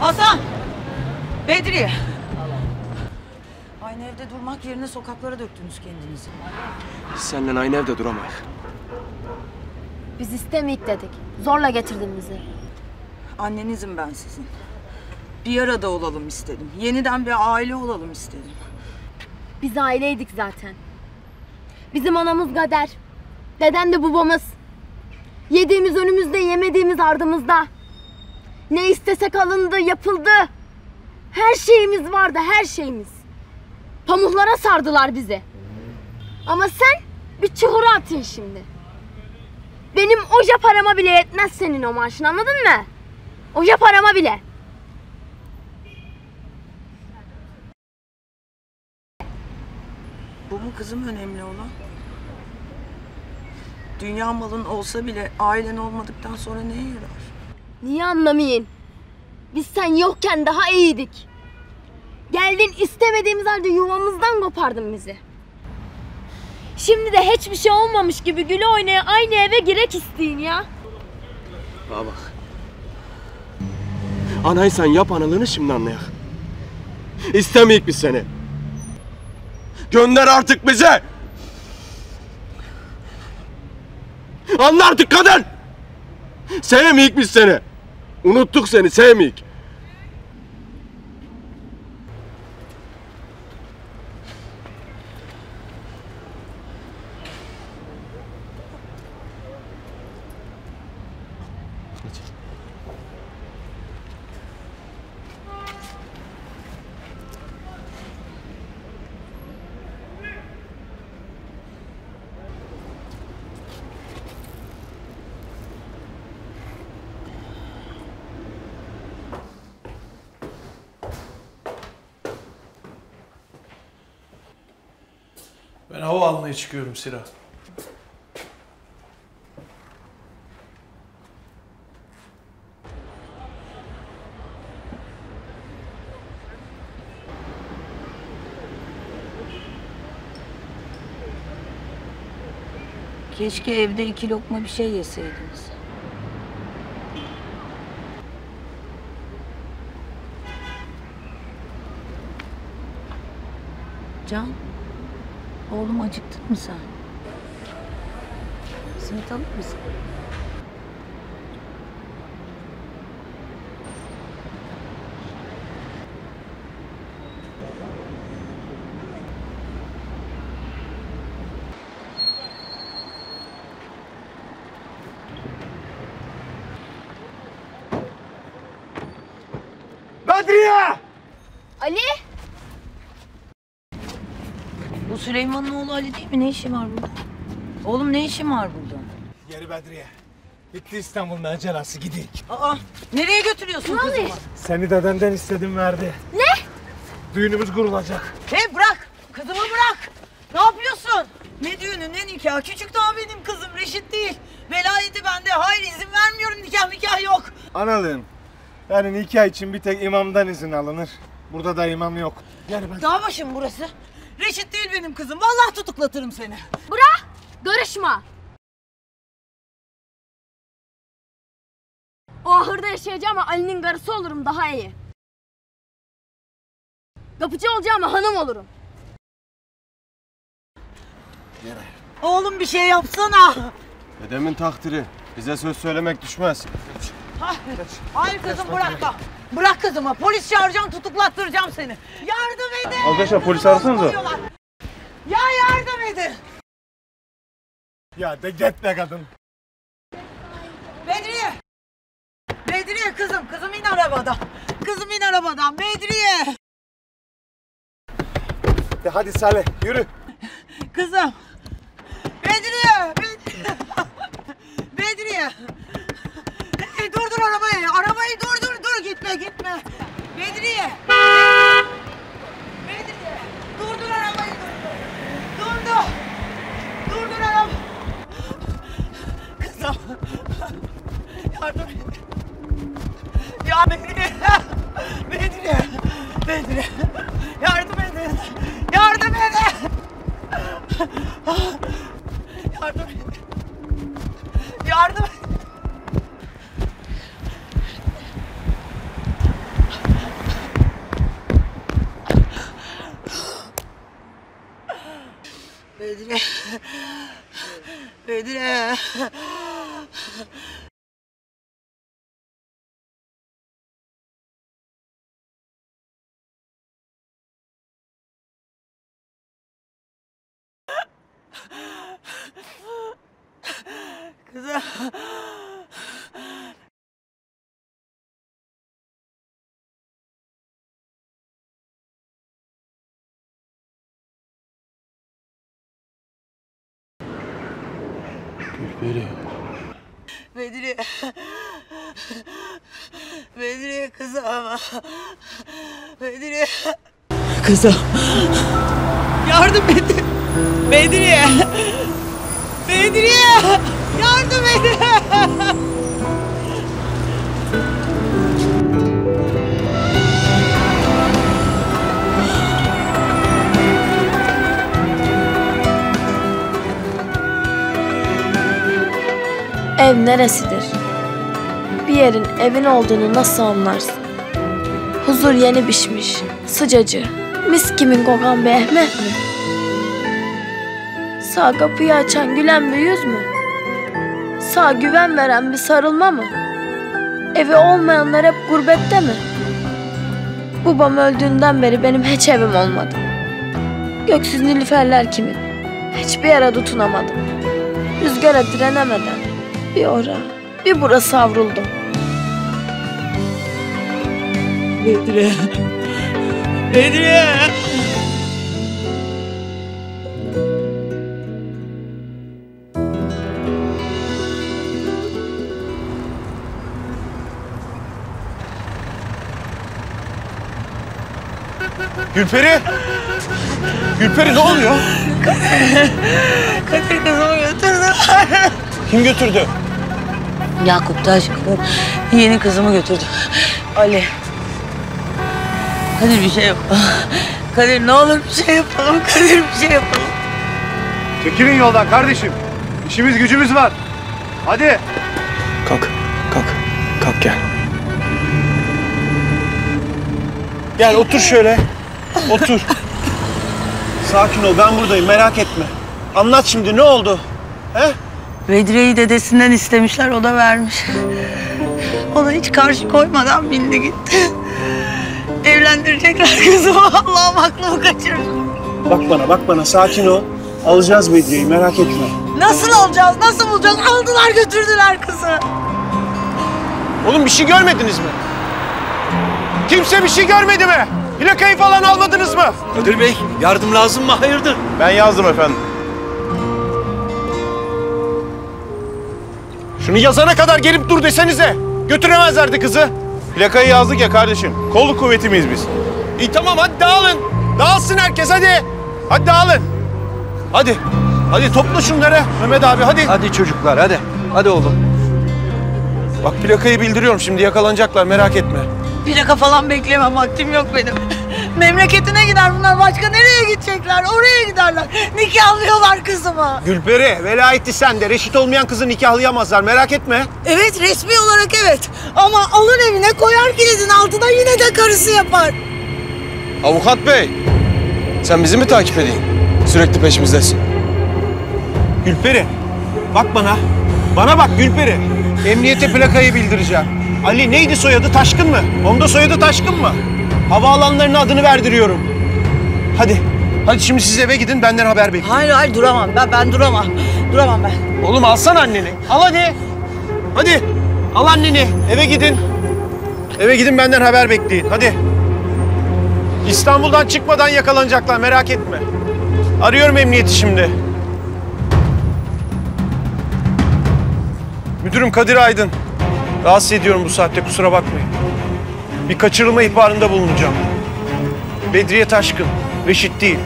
Hasan! Bedriye! Aynı evde durmak yerine sokaklara döktünüz kendinizi. Biz seninle aynı evde duramayız. Biz istemeyik dedik. Zorla getirdin bizi. Annenizim ben sizin. Bir arada olalım istedim. Yeniden bir aile olalım istedim. Biz aileydik zaten. Bizim anamız Kader. Dedem de babamız. Yediğimiz önümüzde, yemediğimiz ardımızda. Ne istesek alındı, yapıldı. Her şeyimiz vardı, her şeyimiz. Pamuklara sardılar bizi. Ama sen bir çuhura atın şimdi. Benim oca parama bile yetmez senin o maaşın, anladın mı? Oca parama bile. Bu mu kızım önemli olan? Dünya malın olsa bile ailen olmadıktan sonra neye yarar? Niye anlamayın? Biz sen yokken daha iyiydik. Geldin istemediğimiz halde yuvamızdan kopardın bizi. Şimdi de hiçbir şey olmamış gibi güle oynaya aynı eve girek isteyin ya. Bana bak. Anaysan yap analığını şimdi anlayak. İstemeyik biz seni. Gönder artık bize. Anla artık kadın. Sevmeyik biz seni. Unuttuk seni, sevmeyik. Ben hava almaya çıkıyorum Sira. Keşke evde iki lokma bir şey yeseydiniz. Can. Oğlum acıktın mı sen? Simit alır mısın? Bedriye! Ali! Süleyman'ın oğlu Ali değil mi? Ne işi var burada? Oğlum ne işi var burada? Geri Bedriye. Bitti İstanbul'un acelası, gidelim. Aa, nereye götürüyorsun kızımı? Seni dedenden istedim, verdi. Ne? Düğünümüz kurulacak. Hey bırak! Kızımı bırak! Ne yapıyorsun? Ne düğünü, ne nikah? Küçük daha benim kızım, reşit değil. Velayeti bende. Hayır, izin vermiyorum, nikah yok. Analığım, yani nikah için bir tek imamdan izin alınır. Burada da imam yok. Gel ben... Dağ başı mı burası? Reşit değil benim kızım. Vallahi tutuklatırım seni. Bırak! Görüşme! O ahırda yaşayacağım ama Ali'nin karısı olurum, daha iyi. Kapıcı olacağım ama hanım olurum. Nereye? Oğlum bir şey yapsana! Dedemin takdiri. Bize söz söylemek düşmez. Hayır kızım, bırak da. Bırak kızıma, polis çağıracağım, tutuklattıracağım seni. Yardım edin! Arkadaşlar polis arasanız o. Ya yardım edin! Ya de git be kadın! Bedriye! Bedriye kızım, kızım in arabadan. Kızım in arabadan, Bedriye! De hadi Salih, yürü! Kızım! Bedriye! Bedriye! Bedriye! Durdur arabayı, arabayı durdur, gitme. Bedriye, Bedriye, durdur arabayı, durdur arabayı. Kızım, yardım et. Ya Bedriye, yardım edin. Yardım edin. Yardım et. Bedriye. Bedriye. Kızım. Gülperi. Bedriye. Bedriye kızım. Bedriye. Kızım. Yardım edin. Bedriye. Bedriye. Yardım edin. Ev neresidir? Bir yerin evin olduğunu nasıl anlarsın? Huzur yeni pişmiş, sıcacık, mis kimin kokan bir Ehmet mi? Sağ kapıyı açan gülen bir yüz mü? Sağ güven veren bir sarılma mı? Evi olmayanlar hep gurbette mi? Babam öldüğünden beri benim hiç evim olmadı. Göksüz nilüferler kimin? Hiçbir yere tutunamadım. Rüzgara direnemeden bir ora, bir bura savruldum. Bedriye! Bedriye! Gülperi! Gülperi ne oluyor? Kadir kızımı götürdüler. Kim götürdü? Yakup Taşkın yeni kızımı götürdü. Ali. Kadir bir şey yapalım. Kadir ne olur bir şey yapalım. Kadir bir şey yapalım. Çekilin yoldan kardeşim. İşimiz gücümüz var. Hadi. Kalk. Kalk. Kalk gel. Gel otur şöyle. Otur. Sakin ol, ben buradayım, merak etme. Anlat şimdi, ne oldu? He? Bedriye'yi dedesinden istemişler, o da vermiş. Ona hiç karşı koymadan bindi gitti. Evlendirecekler kızımı, Allah'ım aklımı kaçırdım. Bak bana, sakin ol. Alacağız Bedriye'yi, merak etme. Nasıl alacağız, nasıl bulacağız? Aldılar, götürdüler kızı. Oğlum bir şey görmediniz mi? Kimse bir şey görmedi mi? Plakayı falan almadınız mı? Kadir Bey, yardım lazım mı? Hayırdır? Ben yazdım efendim. Şunu yazana kadar gelip dur desenize. Götüremezlerdi kızı. Plakayı yazdık ya kardeşim. Kolluk kuvveti miyiz biz? İyi tamam, hadi dağılın. Dağılsın herkes, hadi. Hadi dağılın. Hadi. Hadi topla şunları Mehmet abi, hadi. Hadi çocuklar, hadi. Hadi oğlum. Bak plakayı bildiriyorum şimdi, yakalanacaklar, merak etme. Plaka falan beklemem, vaktim yok benim. Memleketine gider bunlar, başka nereye gidecekler? Oraya giderler. Nikahlıyorlar kızımı. Gülperi, velayeti sende. Reşit olmayan kızı nikahlayamazlar, merak etme. Evet, resmi olarak evet. Ama alır evine, koyar kilidin altına, yine de karısı yapar. Avukat bey, sen bizi mi takip edeyim? Sürekli peşimizdesin. Gülperi, bak bana. Bana bak Gülperi. Emniyete plakayı bildireceğim. Ali neydi soyadı? Taşkın mı? Onun da soyadı Taşkın mı? Havaalanlarının adını verdiriyorum. Hadi. Hadi şimdi siz eve gidin, benden haber bekleyin. Hayır duramam. Ben duramam. Duramam ben. Oğlum alsana anneni. Al hadi. Hadi. Al anneni. Eve gidin. Eve gidin, benden haber bekleyin. Hadi. İstanbul'dan çıkmadan yakalanacaklar, merak etme. Arıyorum emniyeti şimdi. Müdürüm Kadir Aydın. Rahatsız ediyorum bu saatte, kusura bakmayın. Bir kaçırılma ihbarında bulunacağım. Bedriye Taşkın, reşit değil.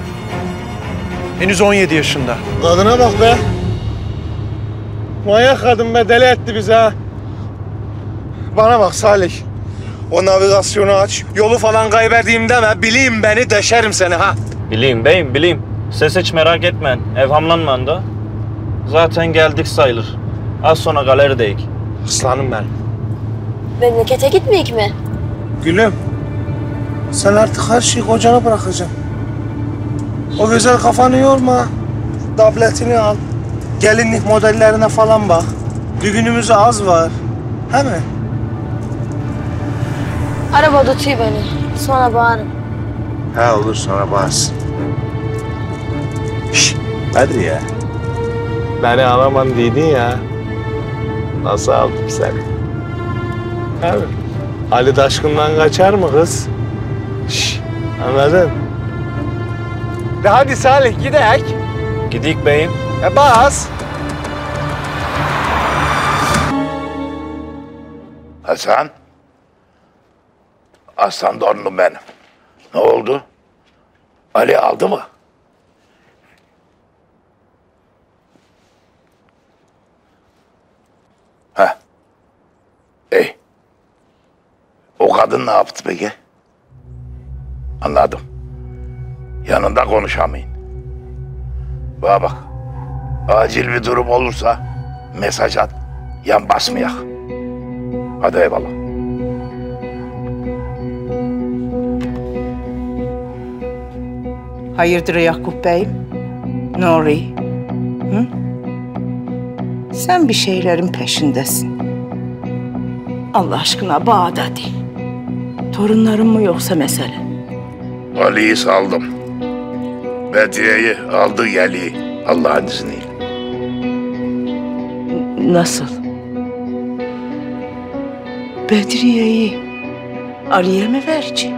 Henüz 17 yaşında. Kadına bak be. Manyak kadın be, deli etti bizi ha. Bana bak Salih. O navigasyonu aç, yolu falan kaybedeyim deme. Bileyim beni, deşerim seni ha. Bileyim beyim, bileyim. Ses hiç merak etmeyin, evhamlanmayın da. Zaten geldik sayılır. Az sonra galerideyik. Aslanım benim. Memlekete gitmeyik mi? Gülüm, sen artık her şeyi kocana bırakacaksın. O güzel kafanı yorma. Tabletini al. Gelinlik modellerine falan bak. Düğünümüze az var. He mi? Araba tutuyor beni. Sonra bağırın. He olur, sonra bağırsın. Şşş, hadi ya. Beni aramam dedin ya. Nasıl aldım seni? He mi? Ali Taşkın'dan kaçar mı kız? Şşş, anladın? De hadi Salih, gidek. Gidik beyim. E bas. Hasan. Aslan donlu benim. Ne oldu? Ali aldı mı? Heh. Ey. O kadın ne yaptı peki? Anladım. Yanında konuşamayın. Bana bak. Acil bir durum olursa mesaj at. Yan basmayak. Hadi eyvallah. Hayırdır Yakup Bey'im? Ne oluyor? Hı? Sen bir şeylerin peşindesin. Allah aşkına bağda değil. Torunların mı yoksa mesele? Ali'yi saldım. Bedriye'yi aldı geliyi Allah'ın izniyle. Nasıl? Bedriye'yi Ali'ye mi verici?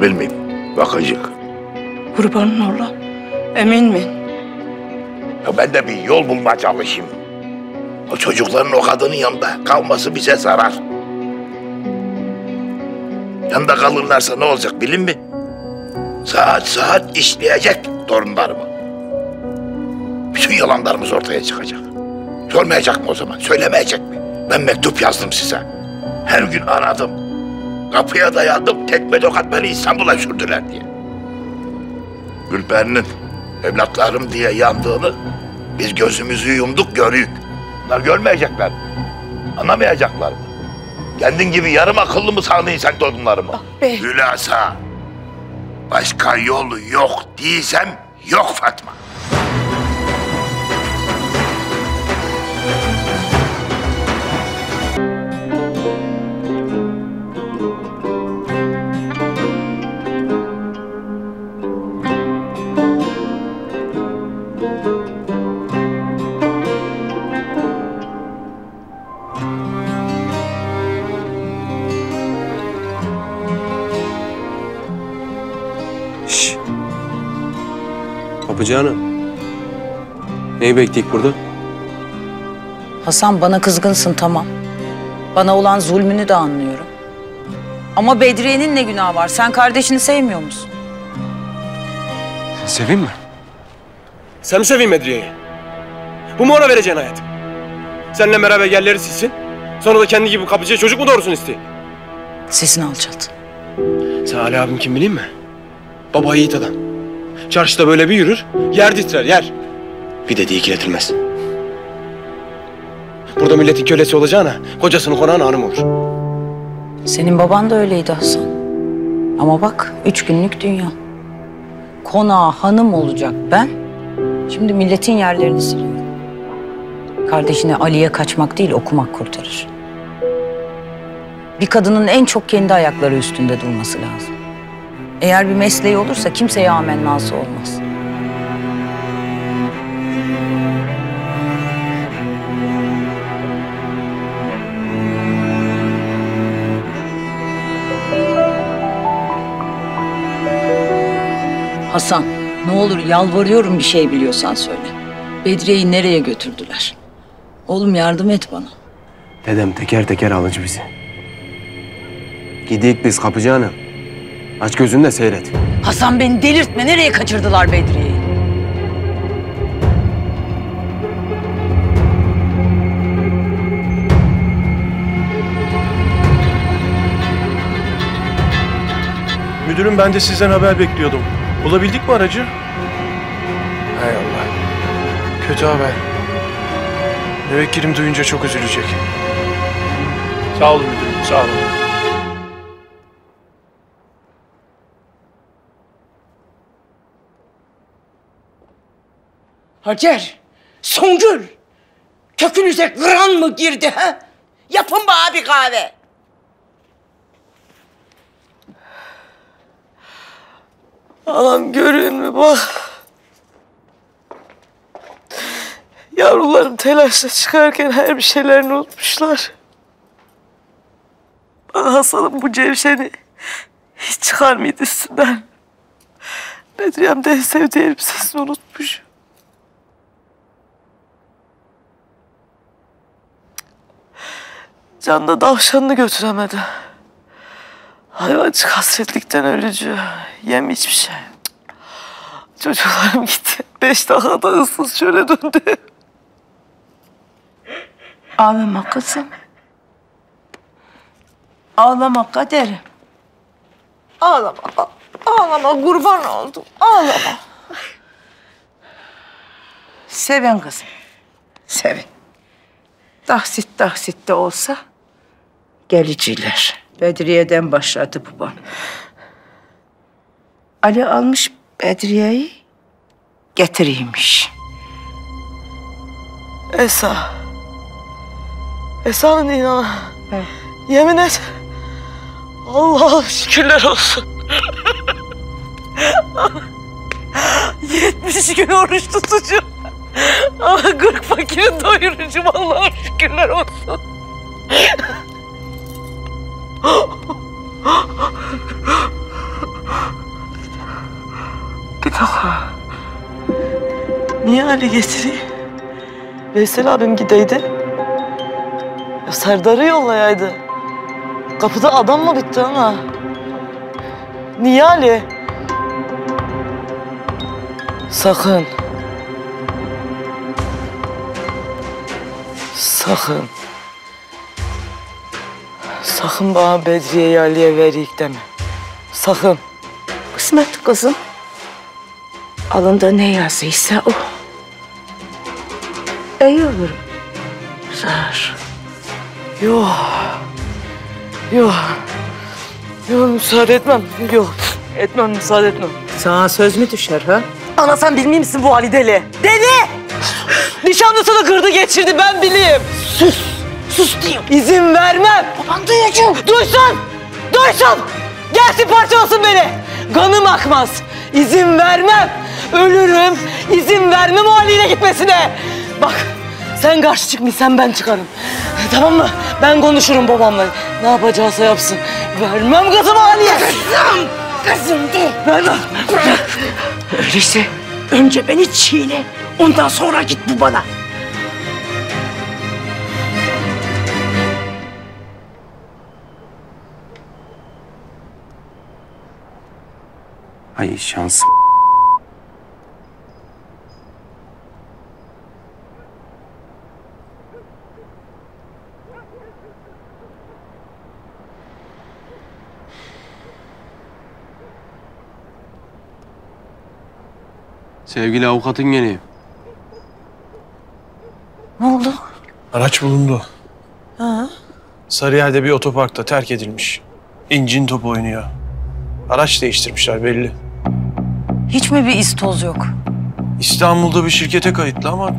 Bilmiyorum. Bakacak. Kurbanın ola. Emin mi? Ya ben de bir yol bulmaya çalışayım. O çocukların o kadının yanında kalması bize zarar. Yanında kalırlarsa ne olacak bilin mi? Saat saat işleyecek torunlarımı. Bütün yalanlarımız ortaya çıkacak. Sormayacak mı o zaman? Söylemeyecek mi? Ben mektup yazdım size. Her gün aradım. Kapıya dayandım. Tekme tokat beni İstanbul'a sürdüler diye. Gülperi'nin evlatlarım diye yandığını biz gözümüzü yumduk görüyük. Bunlar görmeyecekler mi? Anlamayacaklar mı? Kendin gibi yarım akıllı mı sandın sen torunlarımı? Hülasa, başka yolu yok diysem yok Fatma. Canım, neyi bekleyip burada? Hasan, bana kızgınsın tamam. Bana olan zulmünü de anlıyorum. Ama Bedriye'nin ne günahı var? Sen kardeşini sevmiyor musun? Seveyim mi? Sen mi seveyim Bedriye'yi? Bu mu ona vereceğin hayat? Seninle beraber yerleri silsin, sonra da kendi gibi kapıcıya çocuk mu doğursun isteyin? Sesini alçalt. Sen Ali abim kim bileyim mi? Baba yiğit adam. Çarşıda böyle bir yürür, yer titrer, yer. Bir dediği ikiletilmez. Burada milletin kölesi olacağına, kocasını konağına hanım olur. Senin baban da öyleydi Hasan. Ama bak, 3 günlük dünya. Konağa hanım olacak ben, şimdi milletin yerlerini siliyorum. Kardeşine Ali'ye kaçmak değil, okumak kurtarır. Bir kadının en çok kendi ayakları üstünde durması lazım. Eğer bir mesleği olursa kimseye amennası olmaz. Hasan, ne olur yalvarıyorum bir şey biliyorsan söyle. Bedriye'yi nereye götürdüler? Oğlum yardım et bana. Dedem teker teker alıcı bizi. Gidik biz kapıcı hanım. Aç gözünü de seyret. Hasan beni delirtme. Nereye kaçırdılar Bedriye'yi? Müdürüm ben de sizden haber bekliyordum. Bulabildik mi aracı? Hay Allah. Kötü haber. Müvekkilim duyunca çok üzülecek. Sağ olun müdürüm, sağ olun. Hacer, Songül, kökünüze kıran mı girdi ha? Yapın bana bir kahve. Anam göreyim mi bak. Yavrularım telaşla çıkarken her bir şeylerini unutmuşlar. Bana Hasan'ın bu cevşeni hiç çıkar mıydı üstünden? Bedriye'm de en sevdiği elbisesini unutmuş. Can da davşanını götüremedi. Hayvancık hasretlikten ölücü. Yem hiçbir şey. Çocuklarım gitti. 5 dakikada ıssız şöyle döndü. Ağlama kızım. Ağlama kaderim. Ağlama. Ağlama kurban oldum. Ağlama. Sevin kızım. Sevin. Tahsit tahsit de olsa geliciler. Bedriye'den başladı babam. Ali almış Bedriye'yi getiriymiş. Esa'nın inanı. Evet. Yemin et. Allah'a şükürler olsun. 70 gün oruç tutucu. Ama 40 fakiri doyurucu. Allah'a şükürler olsun. Bir dakika. Niye Ali getireyim? Veysel abim gideydi. Ya Serdar'ı yollayaydı. Kapıda adam mı bitti ana? Niye Ali? Sakın. Sakın. Sakın bana Bedriye'yi Ali'ye vereyik deme. Sakın. Kısmet kızım. Alında ne yazıysa o. İyi olur. Zar. Yok, yok, yok müsaade etmem, yok, etmem müsaade etmem. Sana söz mü düşer ha? Ana sen bilmiyor musun bu Ali deli? Deli! Nişanlısını kırdı geçirdi ben bileyim. Sus, sus diyeyim. İzin vermem. Baban duyacak. Duysun, duysun. Gelsin parçalasın beni. Kanım akmaz. İzin vermem. Ölürüm, izin vermem o Ali'yle gitmesine. Bak. Sen karşı çıkmıyorsan ben çıkarım. Tamam mı? Ben konuşurum babamla. Ne yapacağısa yapsın. Vermem kızım Ali'ye. Kızım! Kızım dur! Vermem. Bırak. Öyleyse önce beni çiğne. Ondan sonra git bu bana. Ay şansım. Sevgili avukatın geliyor. Ne oldu? Araç bulundu. Ha? Sarıyer'de bir otoparkta terk edilmiş. İncin topu oynuyor. Araç değiştirmişler belli. Hiç mi bir iz toz yok? İstanbul'da bir şirkete kayıtlı ama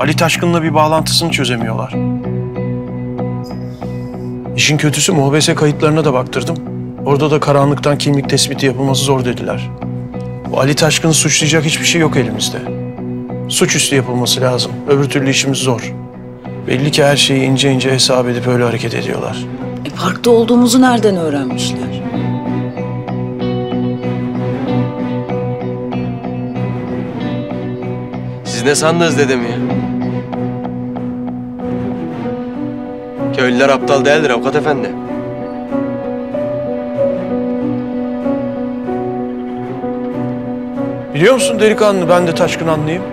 Ali Taşkın'la bir bağlantısını çözemiyorlar. İşin kötüsü MOBESE kayıtlarına da baktırdım. Orada da karanlıktan kimlik tespiti yapılması zor dediler. Bu Ali Taşkın'ı suçlayacak hiçbir şey yok elimizde. Suçüstü yapılması lazım. Öbür türlü işimiz zor. Belli ki her şeyi ince ince hesap edip öyle hareket ediyorlar. E parkta olduğumuzu nereden öğrenmişler? Siz ne sandınız dedem ya? Köylüler aptal değildir avukat efendi. Biliyor musun delikanlı, ben de Taşkın anlayayım.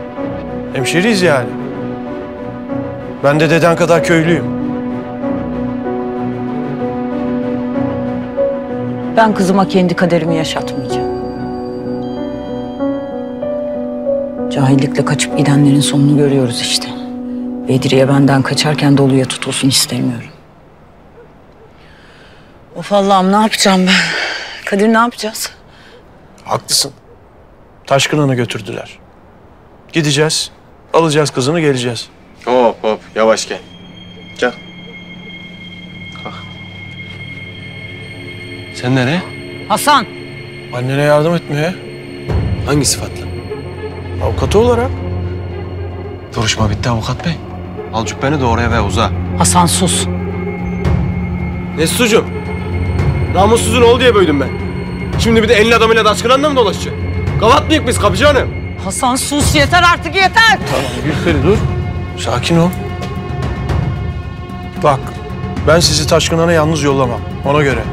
Hemşeriyiz yani. Ben de deden kadar köylüyüm. Ben kızıma kendi kaderimi yaşatmayacağım. Cahillikle kaçıp gidenlerin sonunu görüyoruz işte. Bedriye benden kaçarken doluya tutulsun istemiyorum. Of Allah'ım, ne yapacağım ben? Kadir, ne yapacağız? Haklısın. Taşkın'ını götürdüler. Gideceğiz, alacağız kızını, geleceğiz. Hop hop, yavaş gel. Gel. Kalk. Sen nereye? Hasan! Annene yardım etmeye. Hangi sıfatla? Avukatı olarak. Duruşma bitti avukat bey. Al cübbeni de oraya ve uza. Hasan sus. Ne susucum? Namussuzun oğlu diye böldüm ben. Şimdi bir de elin adamıyla Taşkın'la mı dolaşacak? Gavat mıyık biz kapıcı hanım? Hasan sus, yeter artık, yeter. Tamam Gülperi, dur. Sakin ol. Bak, ben sizi Taşkın'a yalnız yollamam, ona göre.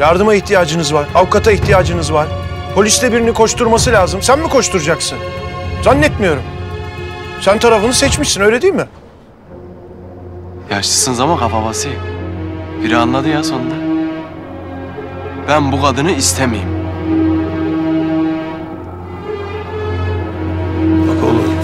Yardıma ihtiyacınız var, avukata ihtiyacınız var. Poliste birini koşturması lazım. Sen mi koşturacaksın? Zannetmiyorum. Sen tarafını seçmişsin, öyle değil mi? Yaşlısınız ama kafa basayım. Biri anladı ya sonunda. Ben bu kadını istemeyeyim. Bak oğlum.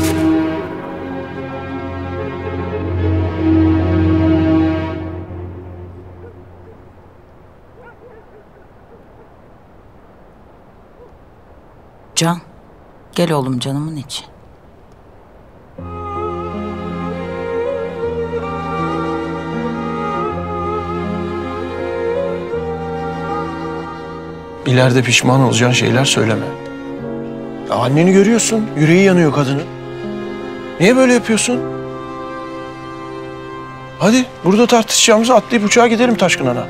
Can, gel oğlum canımın içi. İleride pişman olacağın şeyler söyleme. Ya anneni görüyorsun, yüreği yanıyor kadının. Niye böyle yapıyorsun? Hadi burada tartışacağımızı atlayıp uçağa gidelim Taşkın ana.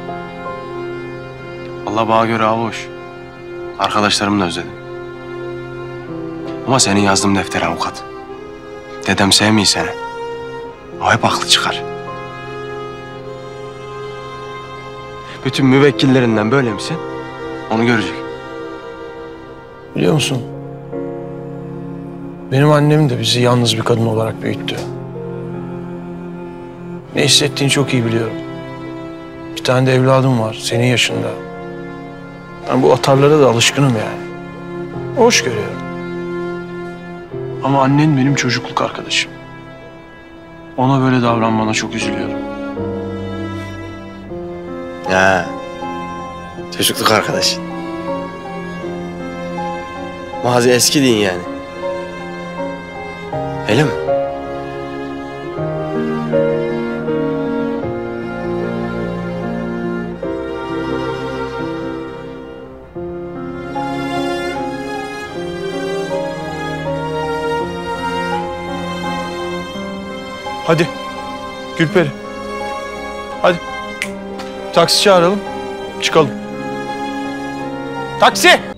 Allah bana göre avuç. Arkadaşlarımı da özledim. Ama senin yazdığım defter avukat. Dedem sevmiyor seni. O hep aklı çıkar. Bütün müvekkillerinden böyle misin? Onu görecek. Biliyor musun? Benim annem de bizi yalnız bir kadın olarak büyüttü. Ne hissettiğini çok iyi biliyorum. Bir tane de evladım var senin yaşında. Ben bu atarlara da alışkınım yani. Hoş görüyorum. Ama annen benim çocukluk arkadaşım. Ona böyle davranmana çok üzülüyorum. Ha. Çocukluk arkadaş. Mazi eski din yani. Öyle mi? Hadi Gülperi. Hadi. Taksi çağıralım. Çıkalım. Taksi!